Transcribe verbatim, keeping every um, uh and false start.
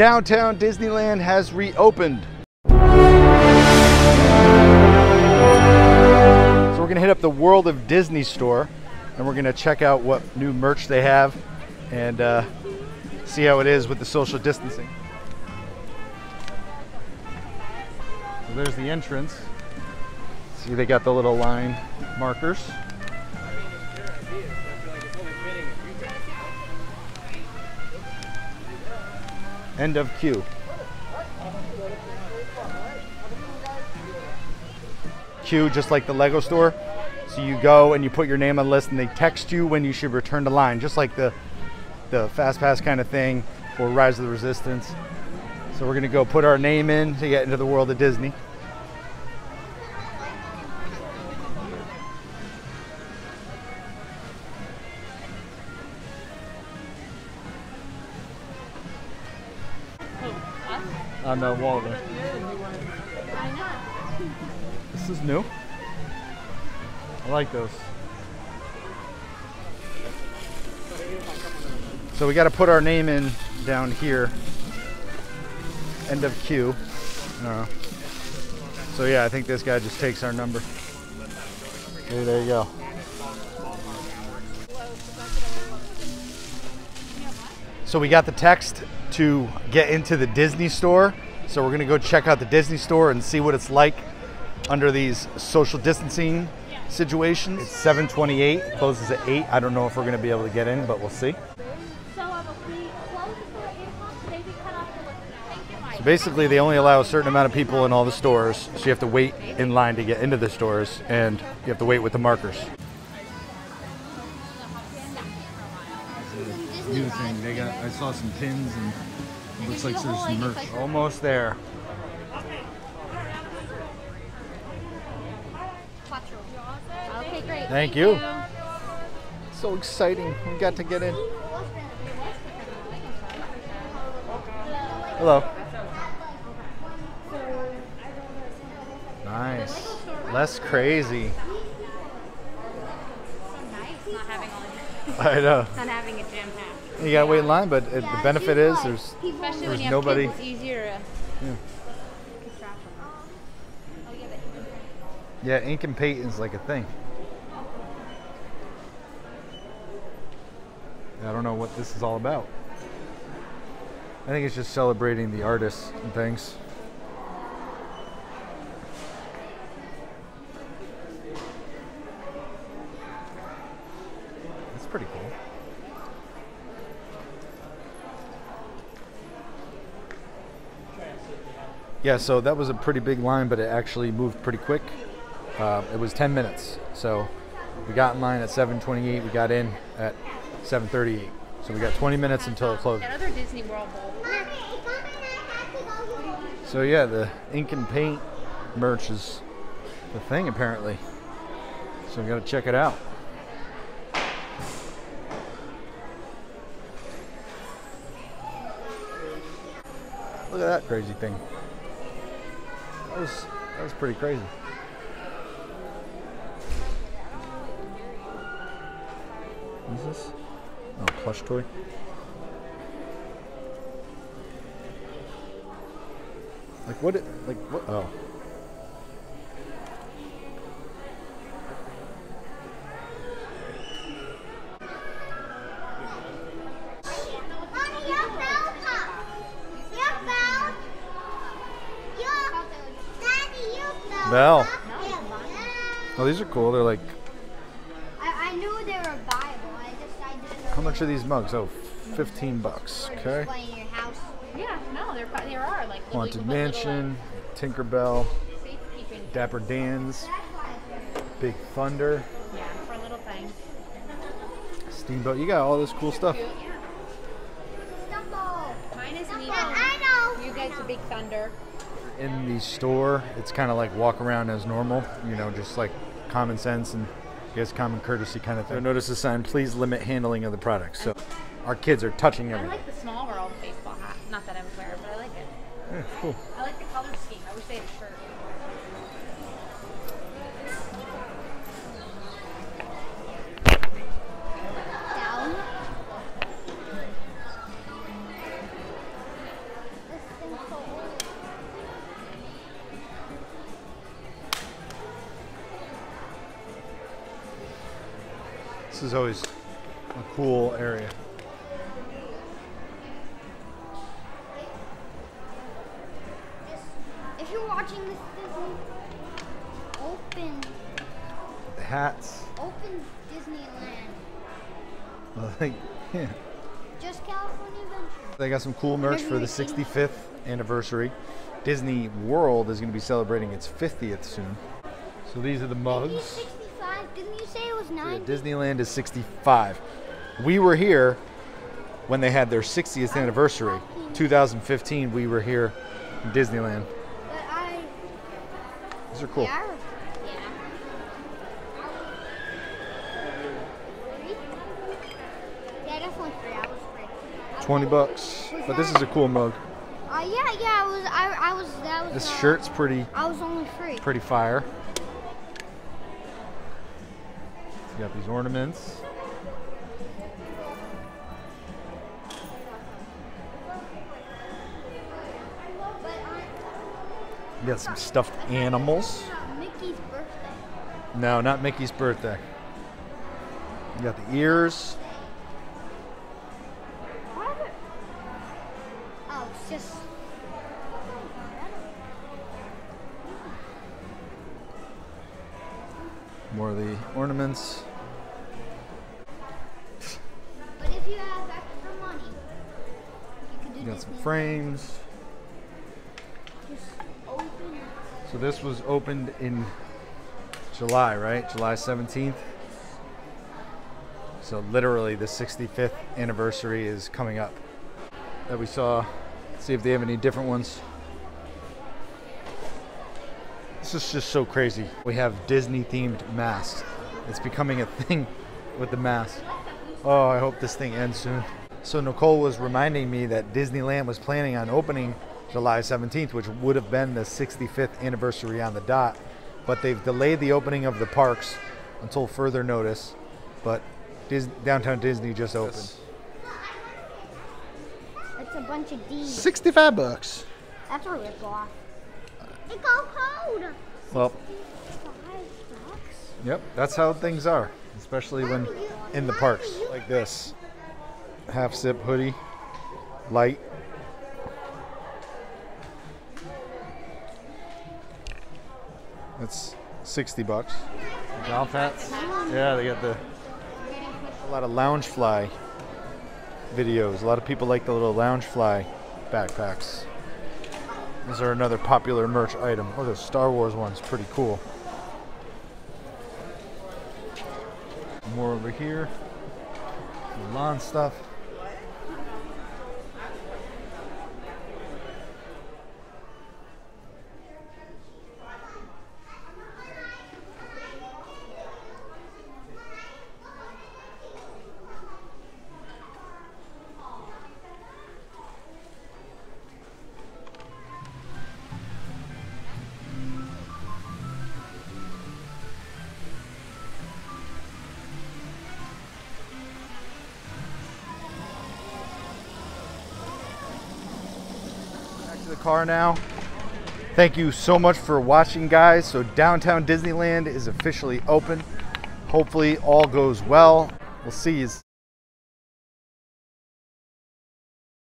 Downtown Disneyland has reopened. So we're gonna hit up the World of Disney Store and we're gonna check out what new merch they have and uh, see how it is with the social distancing. So there's the entrance. See, they got the little line markers. End of queue. Queue, just like the Lego store. So you go and you put your name on the list and they text you when you should return to line, just like the, the Fast Pass kind of thing or Rise of the Resistance. So we're gonna go put our name in to get into the World of Disney. On the wall there. This is new. I like those. So we got to put our name in down here. End of queue. No. So yeah, I think this guy just takes our number. There, there you go. So we got the text to get into the Disney store. So we're gonna go check out the Disney store and see what it's like under these social distancing situations. It's seven twenty-eight, closes at eight. I don't know if we're gonna be able to get in, but we'll see. So basically they only allow a certain amount of people in all the stores. So you have to wait in line to get into the stores and you have to wait with the markers. New thing they got. I saw some pins and it looks like there's some merch. Almost there. Okay, great. Thank you. So exciting. We got to get in. Hello. Nice. Less crazy. I know. Not having a gym hack. You gotta wait in line, but it, yeah, the benefit is there's, especially there's when you nobody. Have kids, it's easier to yeah. yeah, Ink and Paint is like a thing. I don't know what this is all about. I think it's just celebrating the artists and things. Pretty cool. Yeah, so that was a pretty big line, but it actually moved pretty quick. Uh, it was ten minutes. So we got in line at seven twenty-eight. We got in at seven thirty-eight. So we got twenty minutes until it closed. Another Disney World Bowl. So yeah, the Ink and Paint merch is the thing apparently. So we got to check it out. Look at that crazy thing. That was, that was pretty crazy. What is this? Oh, plush toy. Like what, it, like what, oh. Bell. Oh, these are cool. They're like. I, I knew they were viable. I just I didn't know. How much are these mugs? Oh, fifteen bucks. Okay. Yeah, no, there there are like. Haunted Mansion, Tinkerbell, Dapper Dan's, Big Thunder. Yeah, for little things. Steamboat. You got all this cool stuff. Mine is Eva. I know. You guys are Big Thunder. In the store, it's kind of like walk around as normal, you know, just like common sense and I guess common courtesy kind of thing. So notice the sign, please limit handling of the products. So our kids are touching everything. I like the Small World baseball hat. Not that I would wear it, but I like it. Yeah, cool. I like the color scheme. I wish they had a shirt. This is always a cool area. If you're watching this, Disney, open the hats. Open Disneyland. Well, they, yeah. Just California Adventure. They got some cool merch for the sixty-fifth anniversary. Disney World is going to be celebrating its fiftieth soon. So these are the mugs. sixty-five. Didn't you say it was ninety? Yeah, Disneyland is sixty-five. We were here when they had their sixtieth anniversary. two thousand fifteen, we were here in Disneyland. But I, these are cool. Yeah, I definitely forgot. I was free. twenty bucks. But this is a cool mug. Uh, yeah, yeah, I was, I, I was, that was, This uh, shirt's pretty, I was only free. Pretty fire. It's got these ornaments. You got some stuffed animals. Mickey's birthday. No, not Mickey's birthday. You got the ears. Just more of the ornaments. But if you have extra money, you can do. You got some frames. Just open it. So this was opened in July, right? July seventeenth. So literally the sixty-fifth anniversary is coming up that we saw. See if they have any different ones. This is just so crazy. We have Disney themed masks. It's becoming a thing with the masks. Oh, I hope this thing ends soon. So Nicole was reminding me that Disneyland was planning on opening July seventeenth, which would have been the sixty-fifth anniversary on the dot, but they've delayed the opening of the parks until further notice. But Disney, Downtown Disney just opened. It's a bunch of D's. sixty-five bucks. That's a rip-off. It got cold. Well, sixty-five bucks? Yep, that's how things are, especially when in the parks like this. Half zip hoodie, light. That's sixty bucks. Golf hats. Yeah, they got the a lot of Loungefly videos. A lot of people like the little Loungefly backpacks. These are another popular merch item. Oh, the Star Wars one's pretty cool. More over here. Lawn stuff. The car now. Thank you so much for watching, guys. So Downtown Disneyland is officially open. Hopefully all goes well. We'll see you.